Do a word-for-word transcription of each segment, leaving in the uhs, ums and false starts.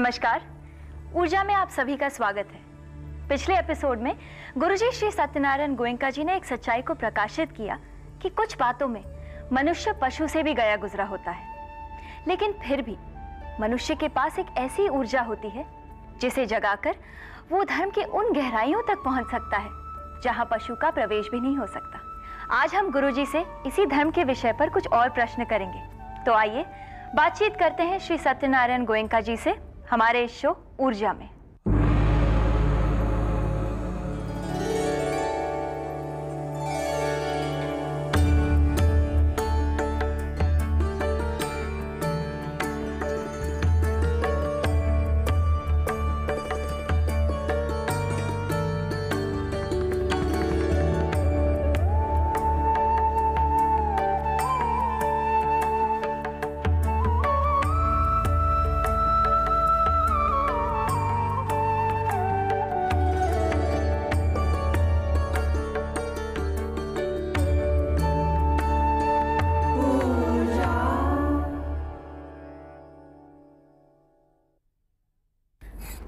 नमस्कार, ऊर्जा में आप सभी का स्वागत है। पिछले एपिसोड में गुरुजी श्री सत्यनारायण गोयंका जी ने एक सच्चाई को प्रकाशित किया कि कुछ बातों में मनुष्य पशु से भी गया गुजरा होता है, लेकिन फिर भी मनुष्य के पास एक ऐसी ऊर्जा होती है जिसे जगाकर वो धर्म की उन गहराइयों तक पहुंच सकता है जहाँ पशु का प्रवेश भी नहीं हो सकता। आज हम गुरुजी से इसी धर्म के विषय पर कुछ और प्रश्न करेंगे, तो आइए बातचीत करते हैं श्री सत्यनारायण गोयंका जी से हमारे इस शो ऊर्जा में।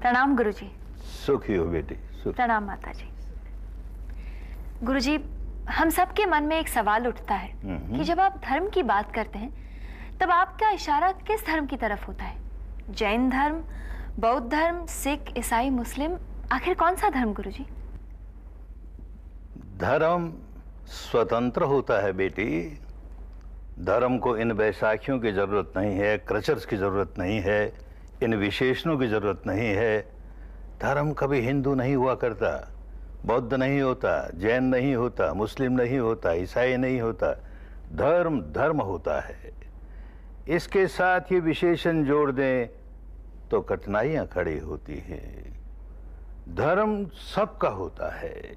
प्रणाम गुरुजी। सुखी हो बेटी। प्रणाम माताजी। गुरुजी, हम सब के मन में एक सवाल उठता है कि जब आप धर्म की बात करते हैं तब आपका इशारा किस धर्म की तरफ होता है? जैन धर्म, बौद्ध धर्म, सिख, ईसाई, मुस्लिम, आखिर कौन सा धर्म गुरुजी? धर्म स्वतंत्र होता है बेटी। धर्म को इन बैसाखियों की जरूरत नहीं है, क्रचर्स की जरूरत नहीं है, इन विशेषणों की जरूरत नहीं है। धर्म कभी हिंदू नहीं हुआ करता, बौद्ध नहीं होता, जैन नहीं होता, मुस्लिम नहीं होता, ईसाई नहीं होता। धर्म धर्म होता है। इसके साथ ये विशेषण जोड़ दें तो कठिनाइयाँ खड़ी होती हैं। धर्म सबका होता है,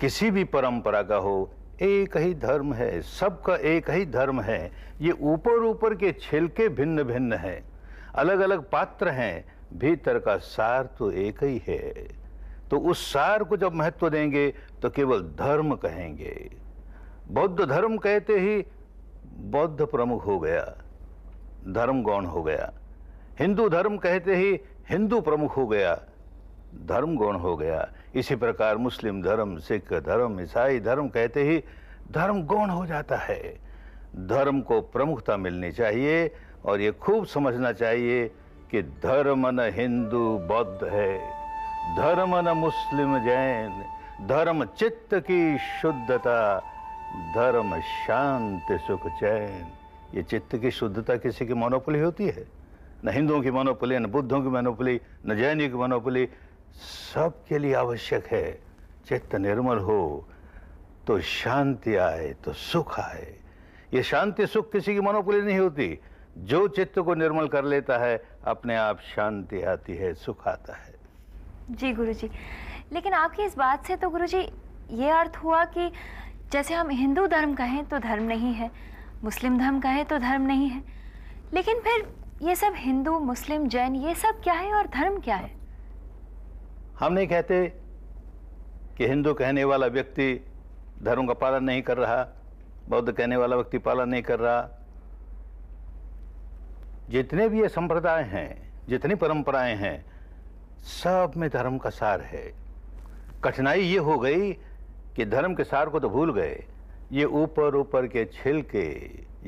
किसी भी परंपरा का हो, एक ही धर्म है, सबका एक ही धर्म है। ये ऊपर ऊपर के छिलके भिन्न भिन्न हैं, अलग अलग पात्र हैं, भीतर का सार तो एक ही है। तो उस सार को जब महत्व देंगे तो केवल धर्म कहेंगे। बौद्ध धर्म कहते ही बौद्ध प्रमुख हो गया, धर्म गौण हो गया। हिंदू धर्म कहते ही हिंदू प्रमुख हो गया, धर्म गौण हो गया। इसी प्रकार मुस्लिम धर्म, सिख धर्म, ईसाई धर्म कहते ही धर्म गौण हो जाता है। धर्म को प्रमुखता मिलनी चाहिए और ये खूब समझना चाहिए कि धर्म न हिंदू बौद्ध है, धर्म न मुस्लिम जैन। धर्म चित्त की शुद्धता, धर्म शांति सुख चैन। ये चित्त की शुद्धता किसी की मोनोपोली होती है? न हिंदुओं की मोनोपोली, न बुद्धों की मोनोपोली, न जैनियों की मोनोपोली। सब के लिए आवश्यक है चित्त निर्मल हो तो शांति आए, तो सुख आए। ये शांति सुख किसी की मोनोपोली नहीं होती। जो चित्त को निर्मल कर लेता है अपने आप शांति आती है, सुख आता है। जी गुरुजी, लेकिन आपकी इस बात से तो गुरुजी ये अर्थ हुआ कि जैसे हम हिंदू धर्म कहें तो धर्म नहीं है, मुस्लिम धर्म कहें तो धर्म नहीं है, लेकिन फिर ये सब हिंदू, मुस्लिम, जैन ये सब क्या है और धर्म क्या है? हम नहीं कहते कि हिंदू कहने वाला व्यक्ति धर्म का पालन नहीं कर रहा, बौद्ध कहने वाला व्यक्ति पालन नहीं कर रहा। जितने भी ये संप्रदाय हैं, जितनी परंपराएं हैं, सब में धर्म का सार है। कठिनाई ये हो गई कि धर्म के सार को तो भूल गए, ये ऊपर ऊपर के छिलके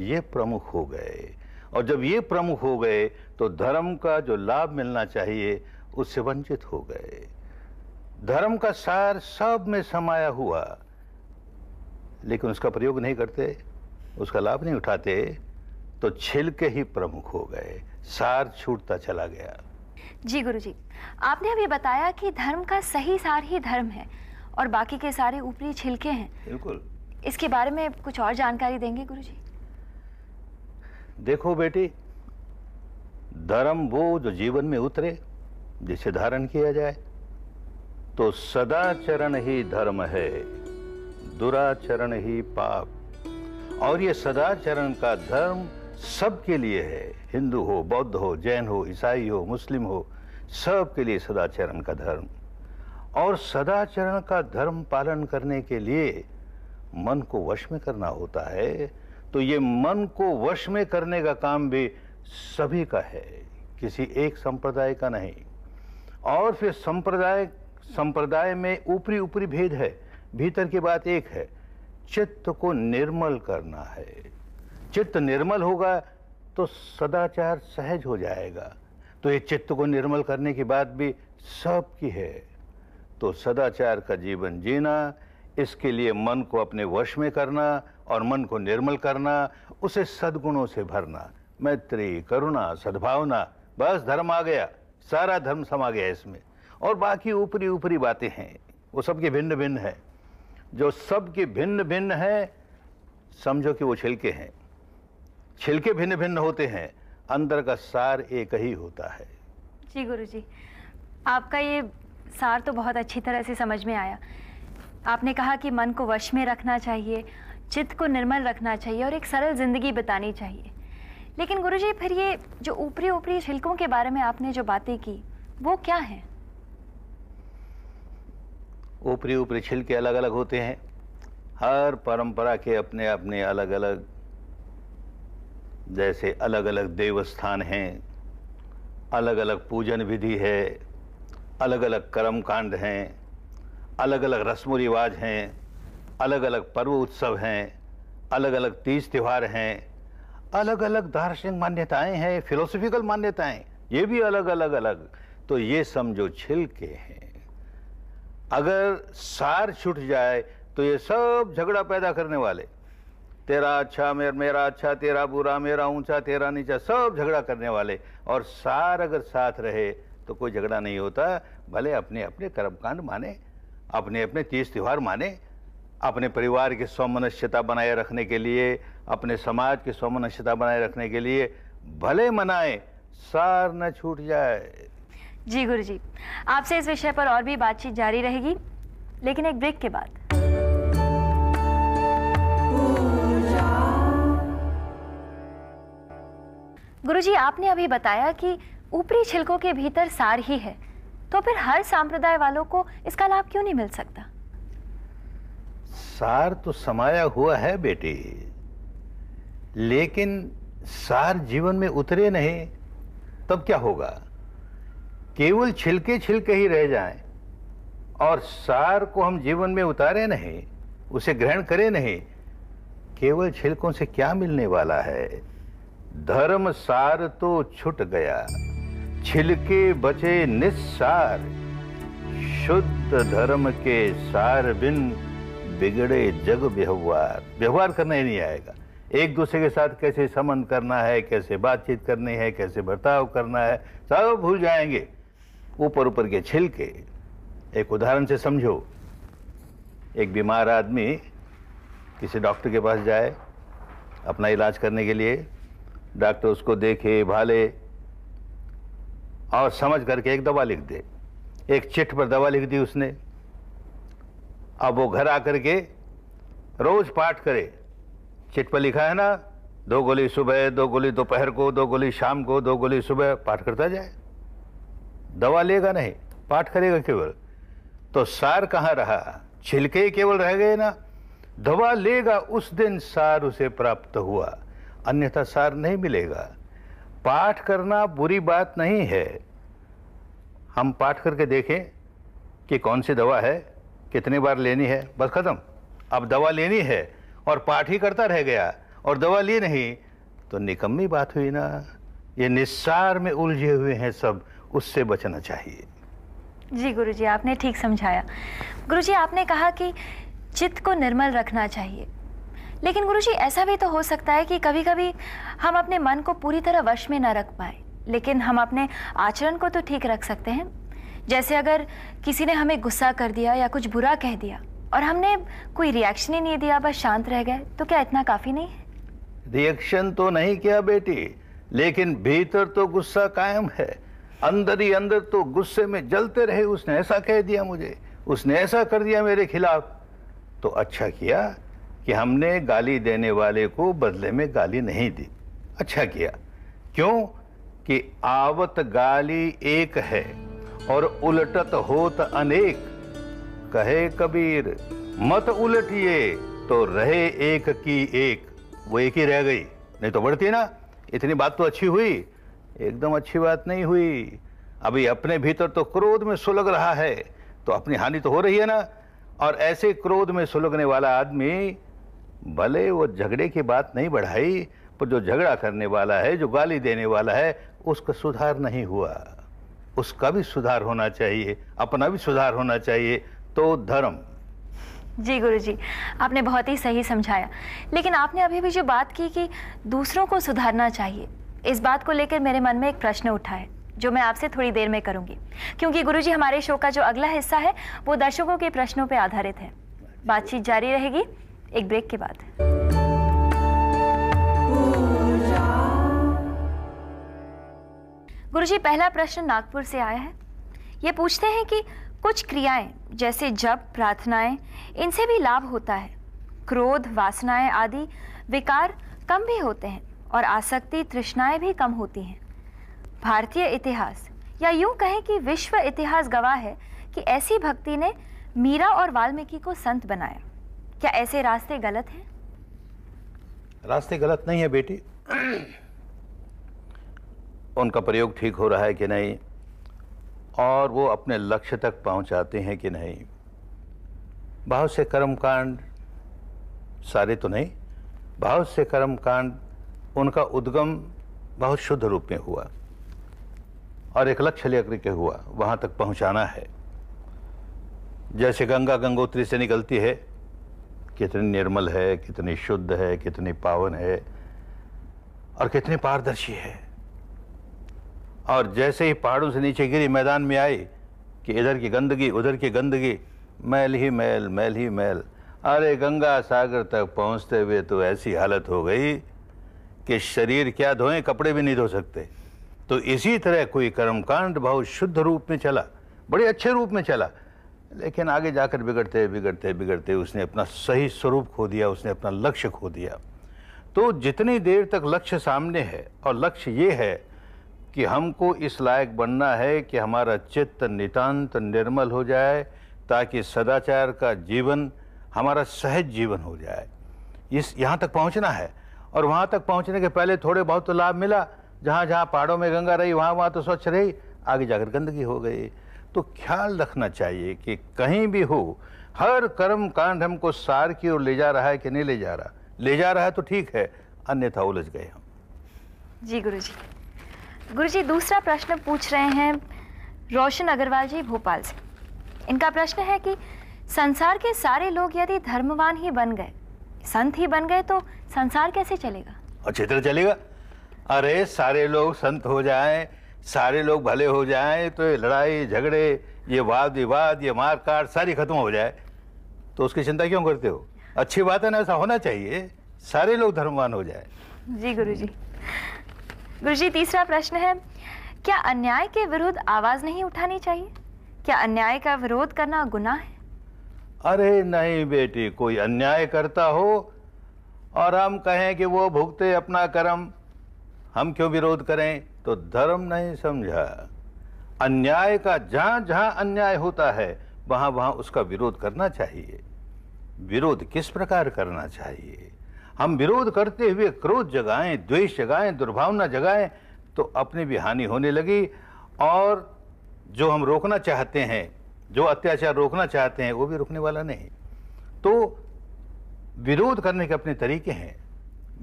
ये प्रमुख हो गए। और जब ये प्रमुख हो गए तो धर्म का जो लाभ मिलना चाहिए उससे वंचित हो गए। धर्म का सार सब में समाया हुआ, लेकिन उसका प्रयोग नहीं करते, उसका लाभ नहीं उठाते, तो छिलके ही प्रमुख हो गए, सार छूटता चला गया। जी गुरुजी, आपने अभी बताया कि धर्म का सही सार ही धर्म है और बाकी के सारे ऊपरी छिलके हैं। बिल्कुल। इसके बारे में कुछ और जानकारी देंगे गुरुजी? देखो बेटी, धर्म वो जो जीवन में उतरे, जिसे धारण किया जाए, तो सदाचरण ही धर्म है, दुराचरण ही पाप। और ये सदाचरण का धर्म सबके लिए है। हिंदू हो, बौद्ध हो, जैन हो, ईसाई हो, मुस्लिम हो, सबके लिए सदाचरण का धर्म। और सदाचरण का धर्म पालन करने के लिए मन को वश में करना होता है। तो ये मन को वश में करने का काम भी सभी का है, किसी एक संप्रदाय का नहीं। और फिर संप्रदाय संप्रदाय में ऊपरी ऊपरी भेद है, भीतर की बात एक है। चित्त को निर्मल करना है। चित्त निर्मल होगा तो सदाचार सहज हो जाएगा। तो ये चित्त को निर्मल करने की बात भी सबकी है। तो सदाचार का जीवन जीना, इसके लिए मन को अपने वश में करना और मन को निर्मल करना, उसे सद्गुणों से भरना, मैत्री, करुणा, सद्भावना, बस धर्म आ गया, सारा धर्म समा गया इसमें। और बाकी ऊपरी ऊपरी बातें हैं, वो सबके भिन्न भिन्न हैं। जो सबके भिन्न भिन्न हैं, समझो कि वो छिलके हैं। छिलके भिन्न भिन्न होते हैं, अंदर का सार एक ही होता है। जी गुरु जी, आपका ये सार तो बहुत अच्छी तरह से समझ में आया। आपने कहा कि मन को वश में रखना चाहिए, चित्त को निर्मल रखना चाहिए और एक सरल ज़िंदगी बितानी चाहिए। लेकिन गुरुजी, फिर ये जो ऊपरी ऊपरी छिलकों के बारे में आपने जो बातें की, वो क्या हैं? ऊपरी ऊपरी छिलके अलग अलग होते हैं। हर परंपरा के अपने अपने अलग अलग, जैसे अलग अलग देवस्थान हैं, अलग अलग पूजन विधि है, अलग अलग कर्मकांड हैं, अलग अलग रस्म रिवाज हैं, अलग अलग पर्व उत्सव हैं, अलग अलग तीज त्यौहार हैं, अलग अलग दार्शनिक मान्यताएं हैं, फिलोसफिकल मान्यताएं, ये भी अलग अलग अलग। तो ये समझो छिलके हैं। अगर सार छूट जाए तो ये सब झगड़ा पैदा करने वाले, तेरा अच्छा मेरा मेरा अच्छा, तेरा बुरा मेरा ऊंचा तेरा नीचा, सब झगड़ा करने वाले। और सार अगर साथ रहे तो कोई झगड़ा नहीं होता। भले अपने अपने कर्मकांड माने, अपने अपने तीज त्यौहार माने, अपने परिवार की समन्वयता बनाए रखने के लिए, अपने समाज की समन्वयता बनाए रखने के लिए भले मनाएं, सार न छूट जाए। जी गुरुजी, आपसे इस विषय पर और भी बातचीत जारी रहेगी, लेकिन एक ब्रेक के बाद। गुरुजी, आपने अभी बताया कि ऊपरी छिलकों के भीतर सार ही है, तो फिर हर संप्रदाय वालों को इसका लाभ क्यों नहीं मिल सकता? सार तो समाया हुआ है बेटी, लेकिन सार जीवन में उतरे नहीं तब क्या होगा? केवल छिलके छिलके ही रह जाएं और सार को हम जीवन में उतारे नहीं, उसे ग्रहण करें नहीं, केवल छिलकों से क्या मिलने वाला है? धर्म सार तो छूट गया, छिलके बचे निस्सार। शुद्ध धर्म के सार बिन बिगड़े जग व्यवहार। व्यवहार करना ही नहीं आएगा। एक दूसरे के साथ कैसे संबंध करना है, कैसे बातचीत करनी है, कैसे बर्ताव करना है, सब भूल जाएंगे ऊपर ऊपर के छिलके। एक उदाहरण से समझो, एक बीमार आदमी किसी डॉक्टर के पास जाए अपना इलाज करने के लिए। डॉक्टर उसको देखे, भाले और समझ करके एक दवा लिख दे। एक चिट पर दवा लिख दी उसने। अब वो घर आकर के रोज पाठ करे। चिट पर लिखा है ना, दो गोली सुबह, दो गोली दोपहर को, दो गोली शाम को, दो गोली सुबह। पाठ करता जाए, दवा लेगा नहीं, पाठ करेगा केवल। तो सार कहाँ रहा? छिलके केवल रह गए ना। दवा लेगा उस दिन सार उसे प्राप्त हुआ, अन्यथा सार नहीं मिलेगा। पाठ करना बुरी बात नहीं है। हम पाठ करके देखें कि कौन सी दवा है, कितनी बार लेनी है, बस ख़त्म। अब दवा लेनी है और पाठ ही करता रह गया और दवा ली नहीं, तो निकम्मी बात हुई ना। ये निस्सार में उलझे हुए हैं सब, उससे बचना चाहिए। जी गुरुजी, आपने ठीक समझाया। गुरुजी, आपने कहा कि चित्त को निर्मल रखना चाहिए, लेकिन गुरुजी ऐसा भी तो हो सकता है कि कभी कभी हम अपने मन को पूरी तरह वश में न रख पाए, लेकिन हम अपने आचरण को तो ठीक रख सकते हैं। जैसे अगर किसी ने हमें गुस्सा कर दिया या कुछ बुरा कह दिया और हमने कोई रिएक्शन ही नहीं दिया, बस शांत रह गए, तो क्या इतना काफ़ी नहीं है? रिएक्शन तो नहीं किया बेटी, लेकिन भीतर तो गुस्सा कायम है। अंदर ही अंदर तो गुस्से में जलते रहे। उसने ऐसा कह दिया मुझे, उसने ऐसा कर दिया मेरे खिलाफ। तो अच्छा किया कि हमने गाली देने वाले को बदले में गाली नहीं दी। अच्छा किया, क्यों कि आवत गाली एक है और उलटत होत अनेक। कहे कबीर, मत उलटिए तो रहे एक की एक। वो एक ही रह गई, नहीं तो बढ़ती ना। इतनी बात तो अच्छी हुई एकदम अच्छी बात नहीं हुई। अभी अपने भीतर तो क्रोध में सुलग रहा है तो अपनी हानि तो हो रही है ना। और ऐसे क्रोध में सुलगने वाला आदमी भले वो झगड़े की बात नहीं बढ़ाई पर जो झगड़ा करने वाला है, जो गाली देने वाला है, उसका सुधार नहीं हुआ। उसका भी सुधार होना चाहिए, अपना भी सुधार होना चाहिए। तो धर्म। जी गुरुजी, आपने बहुत ही सही समझाया। लेकिन आपने अभी भी जो बात की कि दूसरों को सुधारना चाहिए, इस बात को लेकर मेरे मन में एक प्रश्न उठा है जो मैं आपसे थोड़ी देर में करूंगी, क्योंकि गुरुजी हमारे शो का जो अगला हिस्सा है वो दर्शकों के प्रश्नों पर आधारित है। बातचीत जारी रहेगी एक ब्रेक के बाद। गुरुजी, पहला प्रश्न नागपुर से आया है। ये पूछते हैं कि कुछ क्रियाएं जैसे जप, प्रार्थनाएं, इनसे भी लाभ होता है। क्रोध, वासनाएं आदि विकार कम भी होते हैं और आसक्ति, तृष्णाएं भी कम होती हैं। भारतीय इतिहास या यूं कहें कि विश्व इतिहास गवाह है कि ऐसी भक्ति ने मीरा और वाल्मीकि को संत बनाया। क्या ऐसे रास्ते गलत हैं? रास्ते गलत नहीं है बेटी। उनका प्रयोग ठीक हो रहा है कि नहीं और वो अपने लक्ष्य तक पहुंचाते हैं कि नहीं। बहुत से कर्मकांड, सारे तो नहीं, बहुत से कर्मकांड उनका उद्गम बहुत शुद्ध रूप में हुआ और एक लक्ष्य लेकर के हुआ, वहाँ तक पहुँचाना है। जैसे गंगा गंगोत्री से निकलती है, कितनी निर्मल है, कितनी शुद्ध है, कितनी पावन है और कितनी पारदर्शी है। और जैसे ही पहाड़ों से नीचे गिरी, मैदान में आई कि इधर की गंदगी, उधर की गंदगी, मैल ही मैल, मैल ही मैल। अरे गंगा सागर तक पहुँचते हुए तो ऐसी हालत हो गई कि शरीर क्या धोएं, कपड़े भी नहीं धो सकते। तो इसी तरह कोई कर्मकांड बहुत शुद्ध रूप में चला, बड़े अच्छे रूप में चला, लेकिन आगे जाकर बिगड़ते बिगड़ते बिगड़ते उसने अपना सही स्वरूप खो दिया, उसने अपना लक्ष्य खो दिया। तो जितनी देर तक लक्ष्य सामने है, और लक्ष्य ये है कि हमको इस लायक बनना है कि हमारा चित्त नितांत निर्मल हो जाए, ताकि सदाचार का जीवन हमारा सहज जीवन हो जाए। इस यहाँ तक पहुँचना है। और वहाँ तक पहुँचने के पहले थोड़े बहुत तो लाभ मिला। जहाँ जहाँ पहाड़ों में गंगा रही वहाँ वहाँ तो स्वच्छ रही, आगे जाकर गंदगी हो गई। तो ख्याल रखना चाहिए कि कहीं भी हो, हर कर्म कांड हमको सार की ओर ले जा रहा है कि नहीं ले जा रहा। ले जा रहा है तो ठीक है, अन्यथा उलझ गए हम। जी गुरुजी। गुरुजी, दूसरा प्रश्न पूछ रहे हैं रोशन अग्रवाल जी भोपाल से। इनका प्रश्न है कि संसार के सारे लोग यदि धर्मवान ही बन गए, संत ही बन गए, तो संसार कैसे चलेगा? अच्छी तरह चलेगा। अरे सारे लोग संत हो जाएं, सारे लोग भले हो जाएं, तो ये लड़ाई झगड़े, ये वाद विवाद, ये मार काट सारी खत्म हो जाए तो उसकी चिंता क्यों करते हो? अच्छी बात है ना, ऐसा होना चाहिए, सारे लोग धर्मवान हो जाए। जी गुरुजी। गुरुजी, तीसरा प्रश्न है, क्या अन्याय के विरुद्ध आवाज नहीं उठानी चाहिए? क्या अन्याय का विरोध करना गुनाह है? अरे नहीं बेटी, कोई अन्याय करता हो और हम कहें कि वो भुगते अपना कर्म, हम क्यों विरोध करें? तो धर्म नहीं समझा। अन्याय का जहाँ जहाँ अन्याय होता है वहाँ वहाँ उसका विरोध करना चाहिए। विरोध किस प्रकार करना चाहिए? हम विरोध करते हुए क्रोध जगाएं, द्वेष जगाएं, दुर्भावना जगाएं तो अपनी भी हानि होने लगी और जो हम रोकना चाहते हैं, जो अत्याचार रोकना चाहते हैं, वो भी रुकने वाला नहीं। तो विरोध करने के अपने तरीके हैं।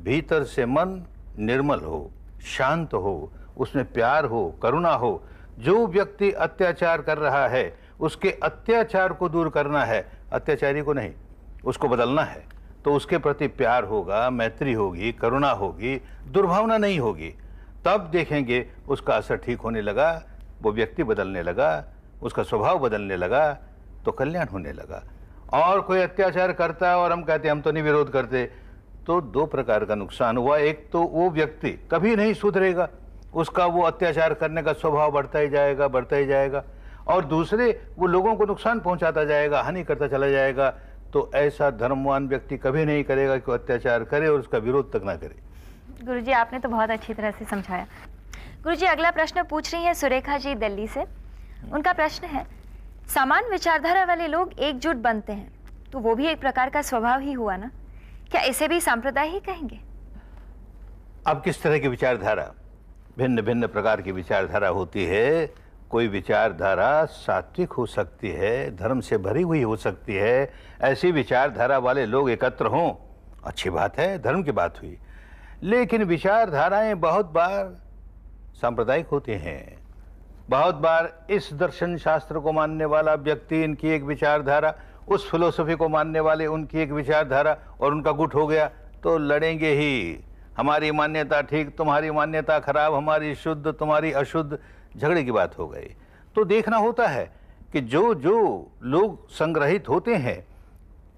भीतर से मन निर्मल हो, शांत हो, उसमें प्यार हो, करुणा हो। जो व्यक्ति अत्याचार कर रहा है उसके अत्याचार को दूर करना है, अत्याचारी को नहीं, उसको बदलना है। तो उसके प्रति प्यार होगा, मैत्री होगी, करुणा होगी, दुर्भावना नहीं होगी। तब देखेंगे उसका असर ठीक होने लगा, वो व्यक्ति बदलने लगा, उसका स्वभाव बदलने लगा, तो कल्याण होने लगा। और कोई अत्याचार करता है और हम कहते हैं हम तो नहीं विरोध करते, तो दो प्रकार का नुकसान हुआ। एक तो वो व्यक्ति कभी नहीं सुधरेगा, उसका वो अत्याचार करने का स्वभाव बढ़ता ही जाएगा, बढ़ता ही जाएगा। और दूसरे, वो लोगों को नुकसान पहुंचाता जाएगा, हानि करता चला जाएगा। तो ऐसा धर्मवान व्यक्ति कभी नहीं करेगा कि अत्याचार करे और उसका विरोध तक ना करे। गुरुजी, आपने तो बहुत अच्छी तरह से समझाया। गुरुजी, अगला प्रश्न पूछ रही है सुरेखा जी दिल्ली से। उनका प्रश्न है, समान विचारधारा वाले लोग एकजुट बनते हैं तो वो भी एक प्रकार का स्वभाव ही हुआ ना, क्या इसे भी सांप्रदाय ही कहेंगे? अब किस तरह की विचारधारा? भिन्न भिन्न प्रकार की विचारधारा होती है। कोई विचारधारा सात्विक हो सकती है, धर्म से भरी हुई हो सकती है। ऐसी विचारधारा वाले लोग एकत्र हों, अच्छी बात है, धर्म की बात हुई। लेकिन विचारधाराएं बहुत बार सांप्रदायिक होती हैं। बहुत बार इस दर्शन शास्त्र को मानने वाला व्यक्ति, इनकी एक विचारधारा, उस फिलोसफी को मानने वाले, उनकी एक विचारधारा, और उनका गुट हो गया तो लड़ेंगे ही। हमारी मान्यता ठीक, तुम्हारी मान्यता खराब, हमारी शुद्ध, तुम्हारी अशुद्ध, झगड़े की बात हो गई। तो देखना होता है कि जो जो लोग संग्रहित होते हैं,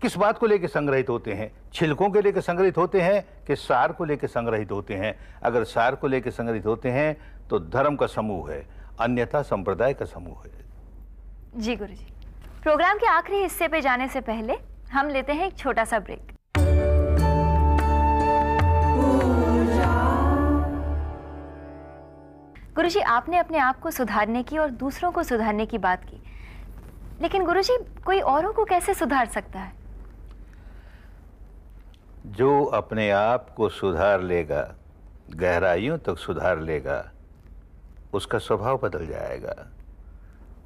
किस बात को लेकर संग्रहित होते हैं? छिलकों के लेकर संग्रहित होते हैं कि सार को लेकर संग्रहित होते हैं? अगर सार को लेकर संग्रहित होते हैं तो धर्म का समूह है, अन्यथा संप्रदाय का समूह है। जी गुरु जी, प्रोग्राम के आखिरी हिस्से पे जाने से पहले हम लेते हैं एक छोटा सा ब्रेक। गुरुजी, आपने अपने आप को सुधारने की और दूसरों को सुधारने की बात की, लेकिन गुरुजी कोई औरों को कैसे सुधार सकता है? जो अपने आप को सुधार लेगा, गहराइयों तक सुधार लेगा, उसका स्वभाव बदल जाएगा,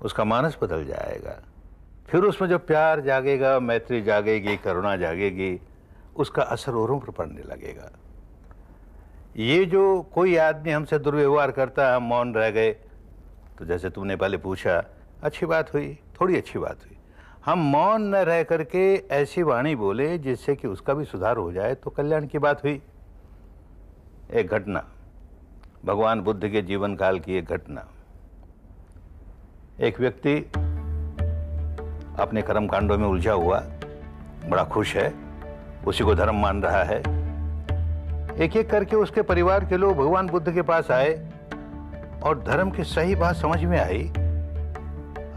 उसका मानस बदल जाएगा। फिर उसमें जो प्यार जागेगा, मैत्री जागेगी, करुणा जागेगी, उसका असर औरों पर पड़ने लगेगा। ये जो कोई आदमी हमसे दुर्व्यवहार करता है, हम मौन रह गए, तो जैसे तुमने पहले पूछा, अच्छी बात हुई, थोड़ी अच्छी बात हुई। हम मौन न रह करके ऐसी वाणी बोले जिससे कि उसका भी सुधार हो जाए, तो कल्याण की बात हुई। एक घटना, भगवान बुद्ध के जीवन काल की एक घटना। एक व्यक्ति अपने कर्म कांडों में उलझा हुआ, बड़ा खुश है, उसी को धर्म मान रहा है। एक एक करके उसके परिवार के लोग भगवान बुद्ध के पास आए और धर्म की सही बात समझ में आई।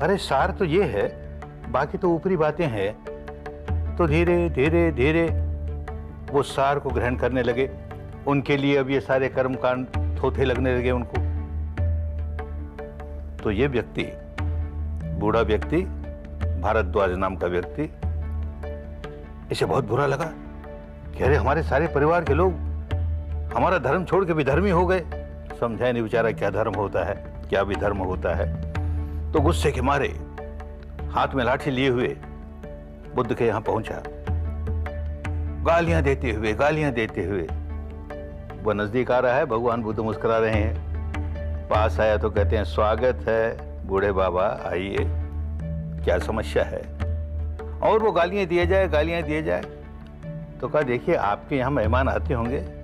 अरे सार तो ये है, बाकी तो ऊपरी बातें हैं। तो धीरे धीरे धीरे वो सार को ग्रहण करने लगे। उनके लिए अब ये सारे कर्मकांड थोथे लगने लगे उनको। तो ये व्यक्ति, बूढ़ा व्यक्ति, भारद्वाज नाम का व्यक्ति, इसे बहुत बुरा लगा कि अरे हमारे सारे परिवार के लोग हमारा धर्म छोड़ के विधर्मी हो गए। समझाए नहीं बेचारा क्या धर्म होता है, क्या विधर्म होता है। तो गुस्से के मारे हाथ में लाठी लिए हुए बुद्ध के यहां पहुंचा। गालियां देते हुए गालियां देते हुए वह नजदीक आ रहा है। भगवान बुद्ध मुस्कुरा रहे हैं। पास आया तो कहते हैं, स्वागत है बूढ़े बाबा, आइए, क्या समस्या है। और वो गालियां दिए जाए गालियां दिए जाए। तो कहा, देखिए आपके यहाँ मेहमान आते होंगे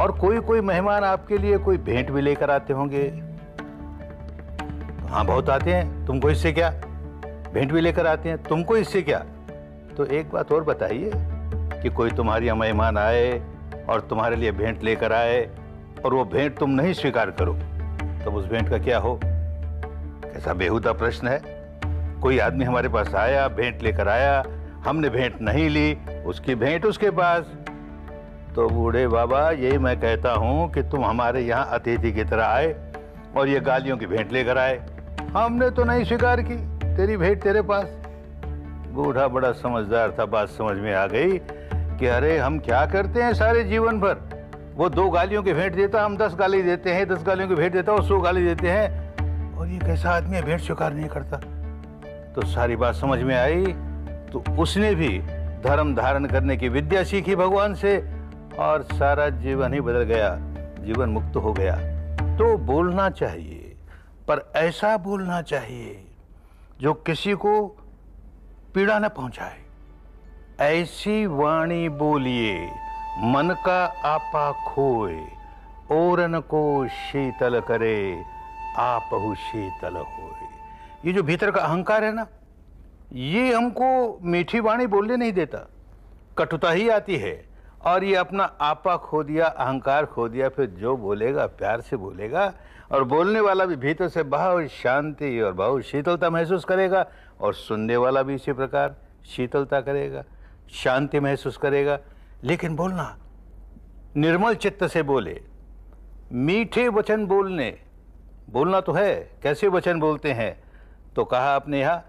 और कोई कोई मेहमान आपके लिए कोई भेंट भी लेकर आते होंगे। हाँ, बहुत आते हैं, तुमको इससे क्या, भेंट भी लेकर आते हैं, तुमको इससे क्या। तो एक बात और बताइए कि कोई तुम्हारे यहाँ मेहमान आए और तुम्हारे लिए भेंट लेकर आए और वो भेंट तुम नहीं स्वीकार करो, तब उस भेंट का क्या हो। कैसा बेहुदा प्रश्न है। कोई आदमी हमारे पास आया, भेंट लेकर आया, हमने भेंट नहीं ली, उसकी भेंट उसके पास। तो बूढ़े बाबा, यही मैं कहता हूँ कि तुम हमारे यहाँ अतिथि की तरह आए और ये गालियों की भेंट लेकर आए, हमने तो नहीं स्वीकार की, तेरी भेंट तेरे पास। बूढ़ा बड़ा समझदार था, बात समझ में आ गई कि अरे हम क्या करते हैं सारे जीवन भर। वो दो गालियों की भेंट देता, हम दस गाली देते हैं, दस गालियों की भेंट देता और सौ गाली देते हैं, और ये कैसा आदमी है, भेंट स्वीकार नहीं करता। तो सारी बात समझ में आई। तो उसने भी धर्म धारण करने की विद्या सीखी भगवान से और सारा जीवन ही बदल गया, जीवन मुक्त हो गया। तो बोलना चाहिए, पर ऐसा बोलना चाहिए जो किसी को पीड़ा न पहुंचाए। ऐसी वाणी बोलिए मन का आपा खोए, ओरन को शीतल करे आपहु शीतल होए। ये जो भीतर का अहंकार है ना, ये हमको मीठी वाणी बोलने नहीं देता, कटुता ही आती है। और ये अपना आपा खो दिया, अहंकार खो दिया, फिर जो बोलेगा प्यार से बोलेगा और बोलने वाला भी भीतर से बहुत शांति और बहुत शीतलता महसूस करेगा और सुनने वाला भी इसी प्रकार शीतलता करेगा, शांति महसूस करेगा। लेकिन बोलना निर्मल चित्त से बोले, मीठे वचन बोलने, बोलना तो है, कैसे वचन बोलते हैं। तो कहा आपने यहाँ,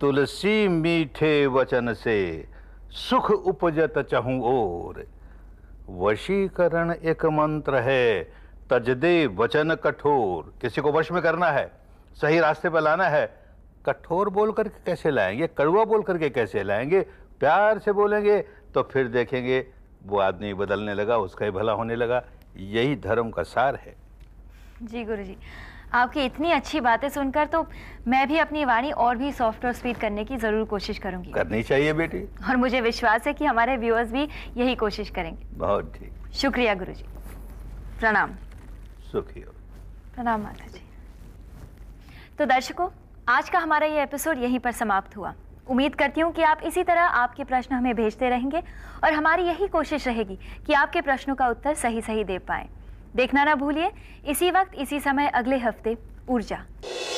तुलसी मीठे वचन से सुख उपजत चहूँ ओर, वशीकरण एक मंत्र है, तजदे वचन कठोर, किसी को वश में करना है, सही रास्ते पर लाना है, कठोर बोल करके कैसे लाएंगे, कड़वा बोल करके कैसे लाएंगे, प्यार से बोलेंगे तो फिर देखेंगे वो आदमी बदलने लगा, उसका ही भला होने लगा। यही धर्म का सार है। जी गुरुजी, आपकी इतनी अच्छी बातें सुनकर तो मैं भी अपनी वाणी और भी सॉफ्ट और स्वीट करने की ज़रूर कोशिश करूंगी। करनी चाहिए बेटी, और मुझे विश्वास है कि हमारे व्यूअर्स भी यही कोशिश करेंगे। बहुत ठीक, शुक्रिया गुरुजी, प्रणाम। सुखी हो। प्रणाम माता जी। तो दर्शकों, आज का हमारा ये एपिसोड यहीं पर समाप्त हुआ। उम्मीद करती हूँ कि आप इसी तरह आपके प्रश्न हमें भेजते रहेंगे और हमारी यही कोशिश रहेगी कि आपके प्रश्नों का उत्तर सही सही दे पाएँ। देखना ना भूलिए, इसी वक्त इसी समय अगले हफ्ते ऊर्जा।